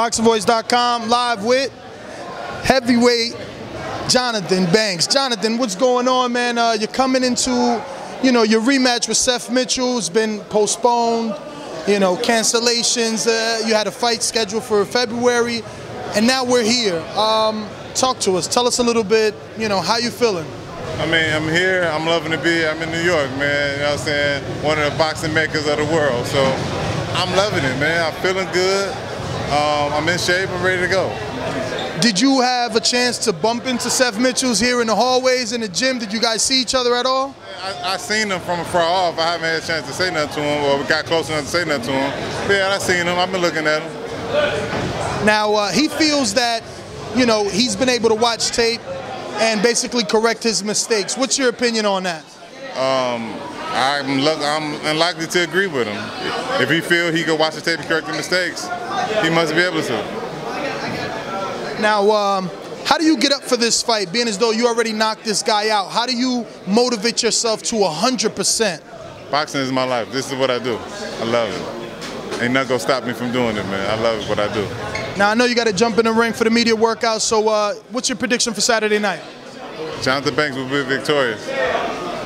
BoxingVoice.com, live with heavyweight Jonathan Banks. Jonathan, what's going on, man? You're coming into, your rematch with Seth Mitchell has been postponed, cancellations. You had a fight scheduled for February, and now we're here. Talk to us. Tell us a little bit, how you feeling? I mean, I'm here. I'm loving to be here. I'm in New York, man. You know what I'm saying? One of the boxing makers of the world. So I'm loving it, man. I'm feeling good. I'm in shape, I'm ready to go. Did you have a chance to bump into Seth Mitchell's here in the hallways in the gym? Did you guys see each other at all? I seen them from afar off. I haven't had a chance to say nothing to him, or we got close enough to say nothing to him. But yeah, I seen him, I've been looking at him. Now, he feels that, he's been able to watch tape and basically correct his mistakes. What's your opinion on that? I'm unlikely to agree with him. If he feels he could watch the tape and correct the mistakes, he must be able to. Now, how do you get up for this fight, being as though you already knocked this guy out? How do you motivate yourself to 100%? Boxing is my life. This is what I do. I love it. Ain't nothing gonna stop me from doing it, man. I love what I do. Now, I know you got to jump in the ring for the media workout, so what's your prediction for Saturday night? Jonathan Banks will be victorious.